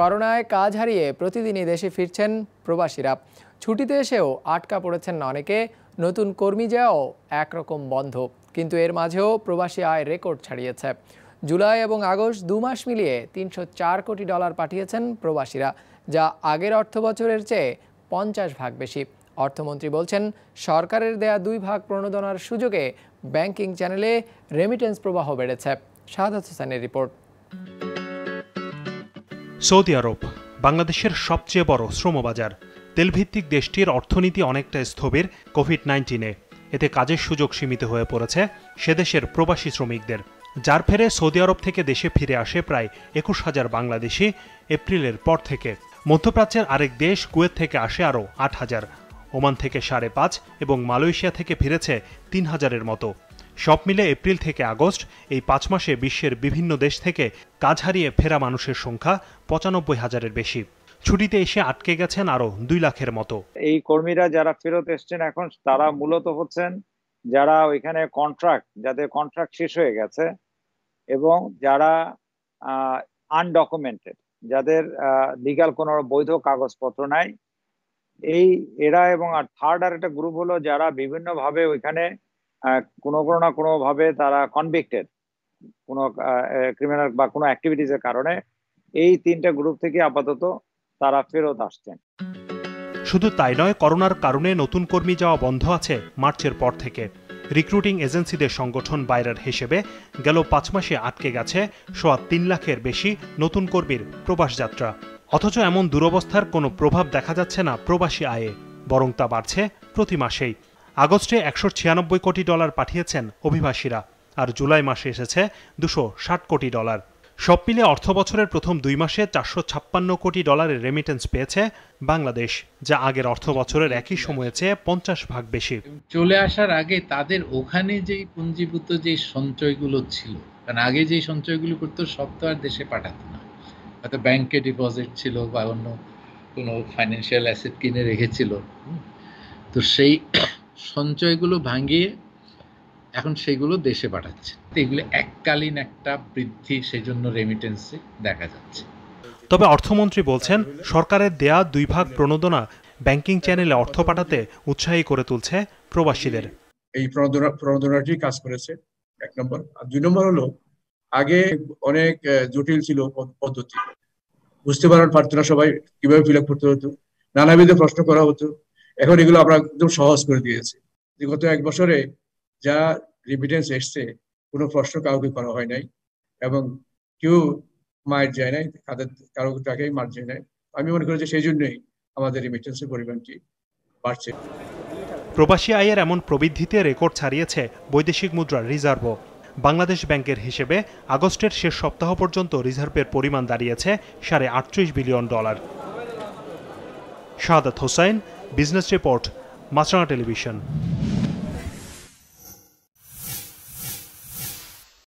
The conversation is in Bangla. করোনায় কাজ হারিয়ে প্রতিদিনই দেশে ফিরছেন প্রবাসীরা। ছুটিতে এসেও আটকা পড়েছেন অনেকে। নতুন কর্মী যাও একরকম বন্ধ, কিন্তু এর মাঝেও প্রবাসী আয় রেকর্ড ছাড়িয়েছে। জুলাই এবং আগস্ট দু মাস মিলিয়ে ৩০৪ কোটি ডলার পাঠিয়েছেন প্রবাসীরা, যা আগের অর্থবছরের চেয়ে ৫০ ভাগ বেশি। অর্থমন্ত্রী বলছেন, সরকারের দেয়া ২ ভাগ প্রণোদনার সুযোগে ব্যাংকিং চ্যানেলে রেমিটেন্স প্রবাহ বেড়েছে। শাহাদাত হোসেনের রিপোর্ট। সৌদি আরব বাংলাদেশের সবচেয়ে বড় শ্রমবাজার। তেলভিত্তিক দেশটির অর্থনীতি অনেকটা স্থবির কোভিড-19-এ। এতে কাজের সুযোগ সীমিত হয়ে পড়েছে সেদেশের প্রবাসী শ্রমিকদের। যার ফেরে সৌদি আরব থেকে দেশে ফিরে আসে প্রায় ২১,০০০ বাংলাদেশি এপ্রিলের পর থেকে। মধ্যপ্রাচ্যের আরেক দেশ কুয়েত থেকে আসে আরও ৮,০০০, ওমান থেকে ৫,৫০ এবং মালয়েশিয়া থেকে ফিরেছে ৩,০০০-এর মতো। সব মিলে এপ্রিল থেকে আগস্ট এই ৫ মাসে বিশ্বের বিভিন্ন দেশ থেকে কাজ হারিয়ে ফেরা মানুষের সংখ্যা ৯৫,০০০-এর বেশি। ছুটিতে এসে আটকে গেছেন আরো ২ লাখের মতো। এই কর্মীরা যারা ফেরত এসছেন এখন, তারা মূলত হচ্ছেন যারা ওইখানে যাদের কন্ট্রাক্ট শেষ হয়ে গেছে এবং যারা আনডকুমেন্টেড, যাদের লিগাল কোনো বৈধ কাগজপত্র নাই, এরা। এবং আর থার্ড আর একটা গ্রুপ হলো যারা বিভিন্নভাবে ওইখানে কোনো না কোনোভাবে তারা কনভিক্টেড কোনো ক্রিমিনাল বা কোনো অ্যাক্টিভিটিসের কারণে। এই 3টা গ্রুপ থেকে আপাতত তারা ফেরত আসছেন। শুধু তাই নয়, করোনার কারণে নতুন কর্মী যাওয়া বন্ধ আছে মার্চের পর থেকে। রিক্রুটিং এজেন্সিদের সংগঠন বাইরার হিসেবে গেল ৫ মাসে আটকে গেছে ৩.৫ লাখের বেশি নতুন কর্মীর প্রবাস যাত্রা। অথচ এমন দুরবস্থার কোনো প্রভাব দেখা যাচ্ছে না প্রবাসী আয়ে, বরং তা বাড়ছে প্রতি মাসেই। আগস্টে ১৯৬ কোটি ডলার পাঠিয়েছেন অভিবাসীরা, আর জুলাই মাসে এসেছে ২৬০ কোটি ডলার। সব মিলে অর্থবছরের প্রথম ২ মাসে ৪৫৬ কোটি ডলারের রেমিটেন্স পেয়েছে বাংলাদেশ, যা আগের অর্থবছরের একই সময়ে চেয়ে ৫০ ভাগ বেশি। চলে আসার আগে তাদের ওখানে যেই পুঞ্জীভূত যে সঞ্চয়গুলো ছিল, কারণ আগে যে সঞ্চয়গুলো করতো সব তো আর দেশে পাঠাতো না, হয়তো ব্যাংকে ডিপোজিট ছিল বা অন্য কোনো ফাইন্যান্সিয়াল অ্যাসেট কিনে রেখেছিল। তো সেই সঞ্চয়গুলো ভাঙিয়ে এখন সেগুলো দেশে পাঠাচ্ছে। এগুলো এককালীন একটা বৃদ্ধি, সেই জন্য রেমিটেন্সে দেখা যাচ্ছে। তবে অর্থমন্ত্রী বলছেন, সরকারের দেয়া ২ ভাগ প্রণোদনা ব্যাংকিং চ্যানেলে অর্থ পাঠাতে উৎসাহী করে তুলছে প্রবাসীদের। এই প্রণোদনাটি কাজ করেছে, ১ নম্বর। আর ২ নম্বর হলো, আগে অনেক জটিল ছিল পদ্ধতি, বুঝতে পারতো না সবাই কিভাবে ফিল আপ করতে হতো, নানাবিধ প্রশ্ন করা হতো। এখন এগুলো আমরা একদম সহজ করে দিয়েছি। গত 1 বছরে যা রেমিটেন্স এসছে, কোনো প্রশ্ন কাউকে করা হয় নাই এবং কেউ মার যায় নাই, তাদের কারো টাকাই মার যায় নাই। আমি মনে করি যে সেই জন্যই আমাদের রেমিটেন্সের পরিমাণটি বাড়ছে। প্রবাসী আয়ের এমন প্রবৃদ্ধিতে রেকর্ড ছাড়িয়েছে বৈদেশিক মুদ্রার রিজার্ভও। বাংলাদেশ ব্যাংকের হিসেবে আগস্টের শেষ সপ্তাহ পর্যন্ত রিজার্ভের পরিমাণ দাঁড়িয়েছে ৪.৫ billion dollar. Shahadat Hossain, business report, Maasranga television.